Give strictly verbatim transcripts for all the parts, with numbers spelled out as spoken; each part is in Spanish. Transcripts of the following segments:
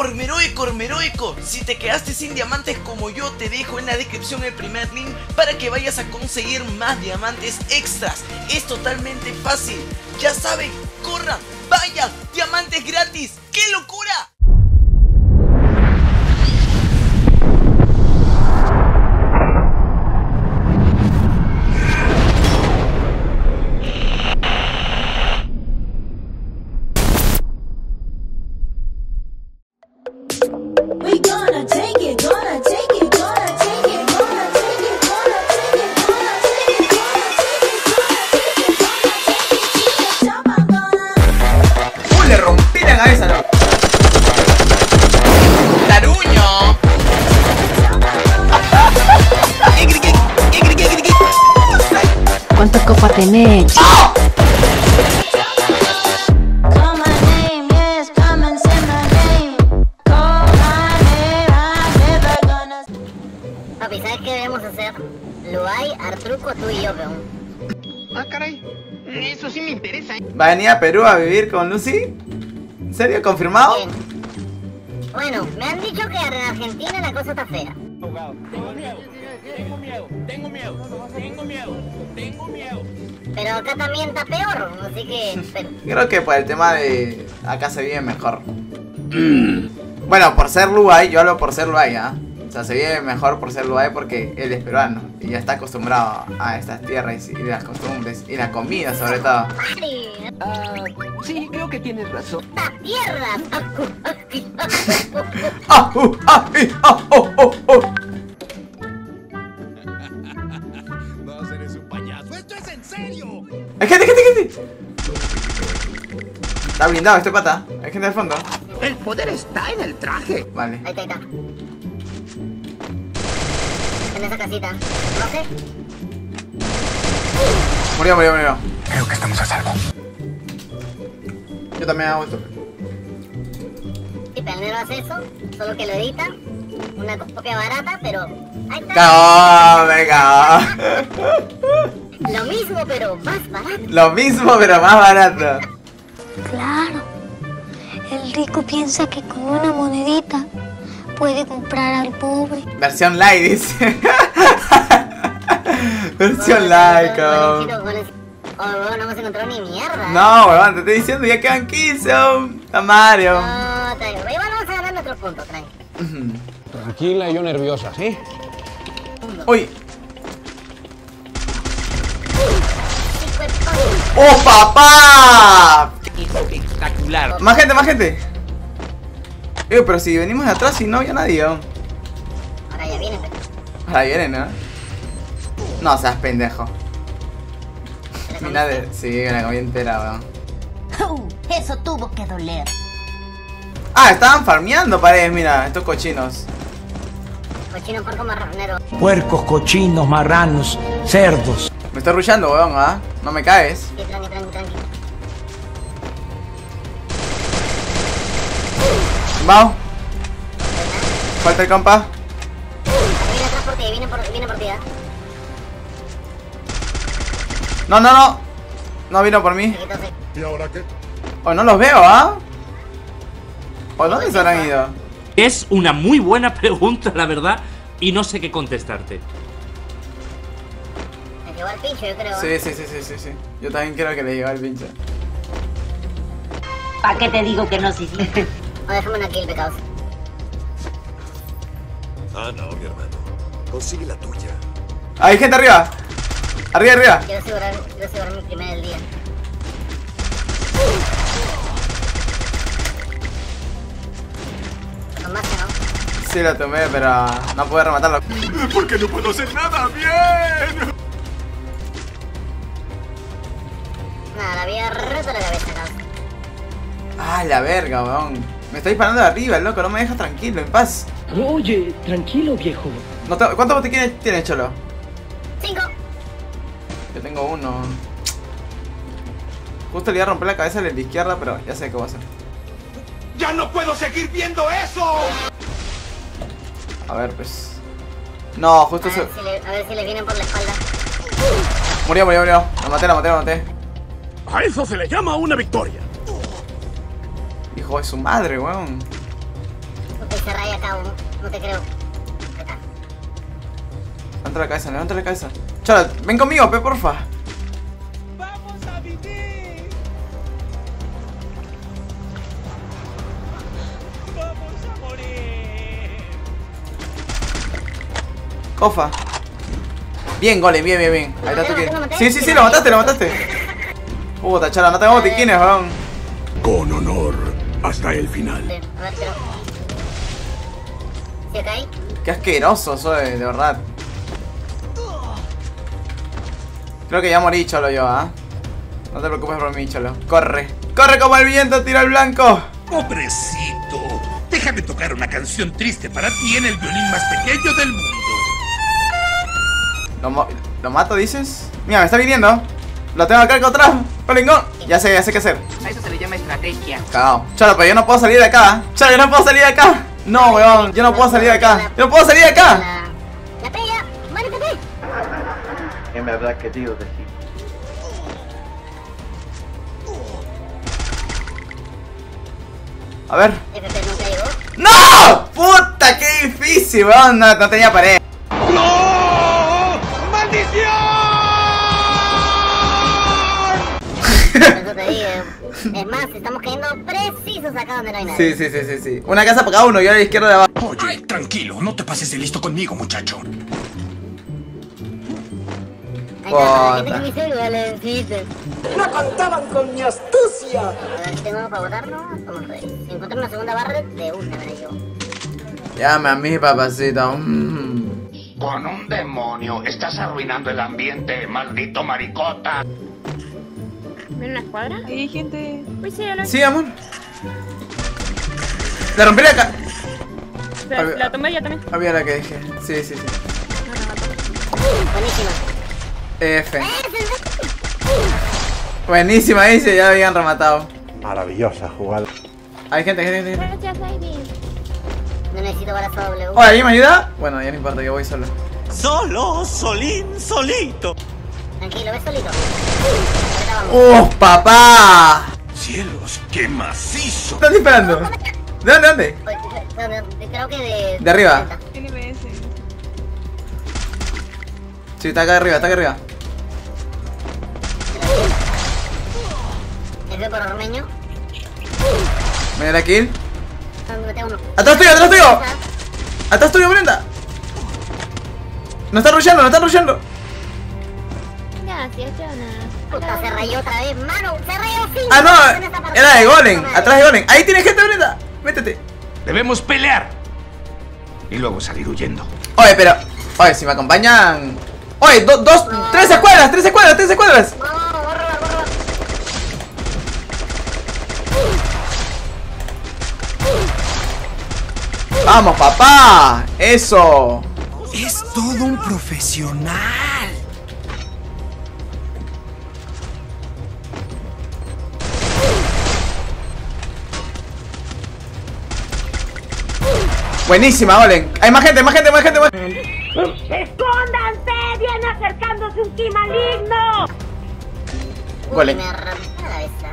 Ormeroico, Ormeroico, si te quedaste sin diamantes como yo, te dejo en la descripción el primer link para que vayas a conseguir más diamantes extras. Es totalmente fácil. Ya saben, corran, vayan, diamantes gratis. ¡Qué locura! ¿Cuántas copas tenés? ¡Oh! Papi, ¿sabes qué debemos hacer? Luay, Artruco, tú y yo, peón. Ah, caray. Eso sí me interesa, ¿eh? ¿Va a venir a Perú a vivir con Lucy? ¿En serio? ¿Confirmado? Bien. Bueno, me han dicho que en Argentina la cosa está fea. Tengo miedo, tengo miedo, tengo miedo, tengo miedo, tengo miedo. Pero acá también está peor, así que... Pero... Creo que por el tema de... acá se vive mejor. Bueno, por ser Luay, yo hablo por ser Luay, ¿ah? ¿eh? O sea, se vive mejor por ser Luay porque él es peruano y ya está acostumbrado a estas tierras y las costumbres y la comida sobre todo. Uh, sí, creo que tienes razón. ¡Estas tierras! ¡Hay gente, gente, gente! Está blindado este pata. Hay gente al fondo. El poder está en el traje. Vale. Ahí está, ahí está. En esa casita. ¿Roje? Murió, murió, murió. Creo que estamos a salvo. Yo también hago esto. Sí, pero no hace eso. Solo que lo edita. Una copia barata, pero... Ahí está. ¡No, venga! Lo mismo pero más barato. Lo mismo pero más barato. Claro. El rico piensa que con una monedita puede comprar al pobre. Versión light, dice. Versión light, cabrón. No hemos encontrado ni mierda. No, weón, te estoy diciendo, ya quedan quince. Está Mario. No, tranquilo. Igual vamos a ganar nuestro punto, tranquilo. Tranquila y yo nerviosa, ¿sí? Uy. ¡Oh, papá! Espectacular. Más gente, más gente. Eh, pero si venimos de atrás y no había nadie. Ahora ya vienen. Ahora vienen, ¿no? No seas pendejo. Mira de... Sí, la comida entera, weón. Eso tuvo que doler. Ah, estaban farmeando paredes, mira, estos cochinos. Cochinos, puercos, marraneros. Puercos, cochinos, marranos, cerdos. Me está rushando, weón, ¿ah? ¿eh? No me caes. Sí, tranqui, tranqui, tranqui. Vamos. Falta el compa. Viene atrás por ti, viene por, viene por ti, ¿eh? No, no, no. No vino por mí. ¿Y ahora qué? Oh, no los veo, ¿ah? ¿eh? ¿O dónde se habrán ido? Es una muy buena pregunta, la verdad. Y no sé qué contestarte. Lleva el pincho, yo creo. Sí, sí, sí, sí, sí, sí. Yo también creo que le lleva el pincho. ¿Para qué te digo que no, sí, sí? No, déjame aquí el pecado. Ah, no, mi hermano. Consigue la tuya. Hay gente arriba. Arriba, arriba. Quiero asegurar, quiero asegurar mi primer del día. Tomaste, ¿no? Sí, la tomé, pero no pude rematarlo. Porque no puedo hacer nada bien. La había roto la cabeza, cabrón. Ah, la verga, weón. Me está disparando de arriba, el loco, no me deja tranquilo, en paz. Oye, tranquilo, viejo. No te... ¿Cuántos botiquines tienes, Cholo? Cinco. Yo tengo uno. Justo le iba a romper la cabeza a la izquierda, pero ya sé qué voy a hacer. ¡Ya no puedo seguir viendo eso! A ver, pues. No, justo a ver se... Si le... A ver si le vienen por la espalda. Murió, murió, murió. La maté, la maté, la maté. A eso se le llama una victoria. Hijo de su madre, weón. encerráis acá, no, no te creo. ¿Qué tal? Levanta la cabeza, levanta la cabeza. Cholo, ven conmigo, pe, porfa. Vamos a vivir. Vamos a morir. Cofa. Bien, Golem, bien, bien, bien. Ahí está tu que... Sí, sí, sí, lo mataste, lo mataste. Puta, Cholo, no tengo botiquines, weón. Con honor hasta el final. Qué asqueroso soy, de verdad. Creo que ya morí, Cholo, yo, ¿ah? ¿eh? No te preocupes por mí, Cholo. Corre, corre como el viento, tira el blanco. Pobrecito, déjame tocar una canción triste para ti en el violín más pequeño del mundo. ¿Lo, lo mato, dices? Mira, me está viniendo. Lo tengo acá atrás. Colingón. Ya sé, ya sé qué hacer. A eso se le llama estrategia. Cagado. Cholo, pero yo no puedo salir de acá. Cholo, yo no puedo salir de acá. No, weón. Yo no puedo salir de acá. Yo no puedo salir de acá. La pega. Márcate. En verdad, querido, te digo. A ver. ¡No! ¡Puta! ¡Qué difícil, weón! No, no tenía pared. ¡No! Es más, estamos cayendo precisos acá donde no hay nadie. Sí, sí, sí, sí, sí. Una casa para cada uno, yo a la izquierda de abajo. Oye, ay, tranquilo, no te pases de listo conmigo, muchacho. No contaban con mi astucia. A ver, tengo para votarnos. Vamos a ver. Si encuentro una segunda barra, de una, veré yo. Llame a mí, papacito. Mm. Con un demonio, estás arruinando el ambiente, maldito maricota. ¿Ven una escuadra? Hay gente... Uy, sí, la... sí, amor. La rompí la ca... La, Había... la tomé ya también. Había la que dejé. Sí, sí, sí. No, no, no. Buenísima. F. Buenísima, dice. Ya habían rematado. Maravillosa jugada. Hay gente, gente, gente. Gracias, David. No necesito balas a doble. Hola, ¿alguien me ayuda? Bueno, ya no importa, yo voy solo. Solo, solín, solito. Tranquilo, ves solito. ¡Oh, papá! ¡Cielos, qué macizo! ¿Estás disparando? ¿De dónde, dónde? Creo que de... De arriba. Sí, está acá arriba, está acá arriba. ¿Es de por ormeño? ¿Me da la kill? ¡Atrás tuyo, atrás tuyo! ¡Atrás tuyo, Brenda! ¡No está rushando, no está rushando! Gracias, Jonas. Puta, se rayó otra vez, mano. Se rayó fin. Ah, no, era de Golem. Atrás de Golem. Ahí tiene gente, Brenda. Métete. Debemos pelear. Y luego salir huyendo. Oye, pero. Oye, si me acompañan. Oye, do, dos. No. Tres escuadras, tres escuadras, tres escuadras. No, bórrala, bórrala. Vamos, papá. Eso. Es todo un profesional. Buenísima, Golem. Hay más gente, más gente, más gente, más gente. ¡Escóndanse! ¡Viene acercándose un ki maligno! Golem. Me arrancó la cabeza.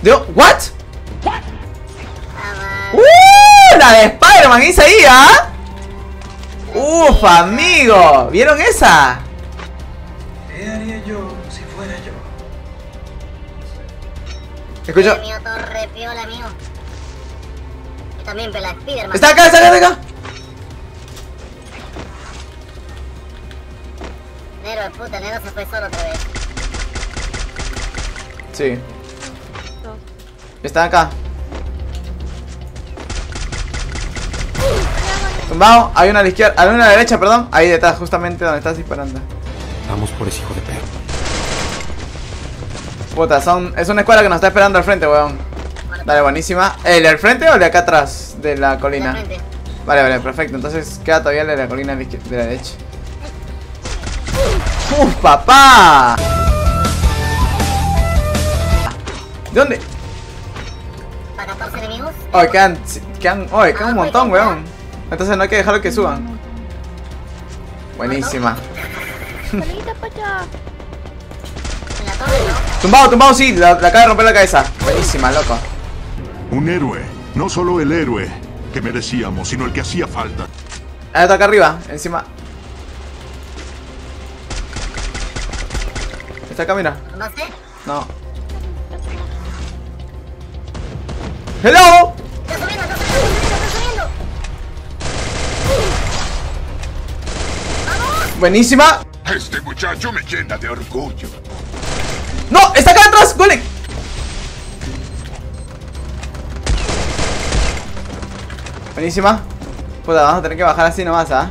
¿Dios? ¿What? ¿What? ¡Uh! La de Spider-Man hice ahí, ¿ah? ¡Uf, amigo! ¿Vieron esa? ¿Qué haría yo si fuera yo? Escucho. También pela Spider-Man. Está acá, está acá, está acá. Nero, el puta, Nero se fue solo otra vez. Sí. No. Está acá. Tumbado, hay una a la izquierda, hay una a la derecha, perdón. Ahí detrás, justamente donde estás disparando. Vamos por ese hijo de perro. Puta, son, es una escuadra que nos está esperando al frente, weón. Dale, buenísima. ¿El del frente o el de acá atrás de la colina? De vale, vale, perfecto. Entonces queda todavía el de la colina de la derecha. ¡Uf, papá! ¿De dónde? ¿Para catorce enemigos? Oh, quedan, quedan, oh, quedan ah, un montón, pues, weón. Entonces no hay que dejarlo que suban. No. Buenísima. Tumbado, tumbado, sí. La, la acaba de romper la cabeza. Buenísima, loco. Un héroe No solo el héroe que merecíamos, sino el que hacía falta. Ah, está acá arriba, encima. Está acá, mira. No. ¡Hello! Buenísima. Este muchacho me llena de orgullo. ¡No! ¡Está acá atrás! ¡Golem! Buenísima. Puta, vamos a tener que bajar así nomás, ¿ah?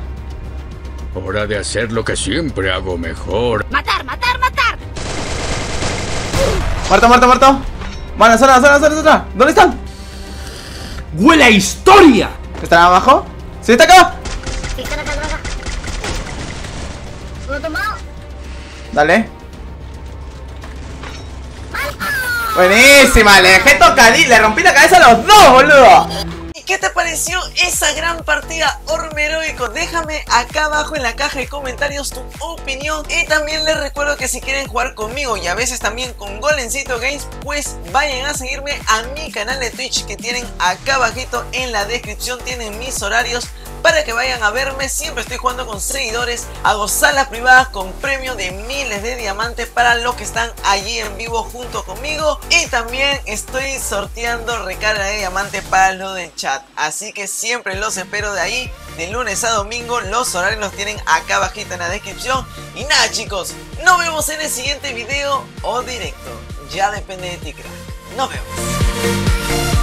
¿eh? Hora de hacer lo que siempre hago mejor. ¡Matar, matar, matar! Muerto, muerto, muerto. Bueno, zona, zona, zona, zona. ¿Dónde están? ¡Huele a historia! ¿Están abajo? ¡Sí, está acá! Dale. Buenísima, le dejé tocadí, le rompí la cabeza a los dos, boludo. ¿Y qué te pareció esa gran partida, Ormeroico? Déjame acá abajo en la caja de comentarios tu opinión. Y también les recuerdo que si quieren jugar conmigo y a veces también con Golemcito Games, pues vayan a seguirme a mi canal de Twitch que tienen acá abajito en la descripción. Tienen mis horarios para que vayan a verme. Siempre estoy jugando con seguidores, hago salas privadas con premio de miles de diamantes para los que están allí en vivo junto conmigo, y también estoy sorteando recarga de diamantes para los del chat, así que siempre los espero de ahí, de lunes a domingo. Los horarios los tienen acá abajito en la descripción, y nada chicos, nos vemos en el siguiente video o directo, ya depende de ti crack, nos vemos.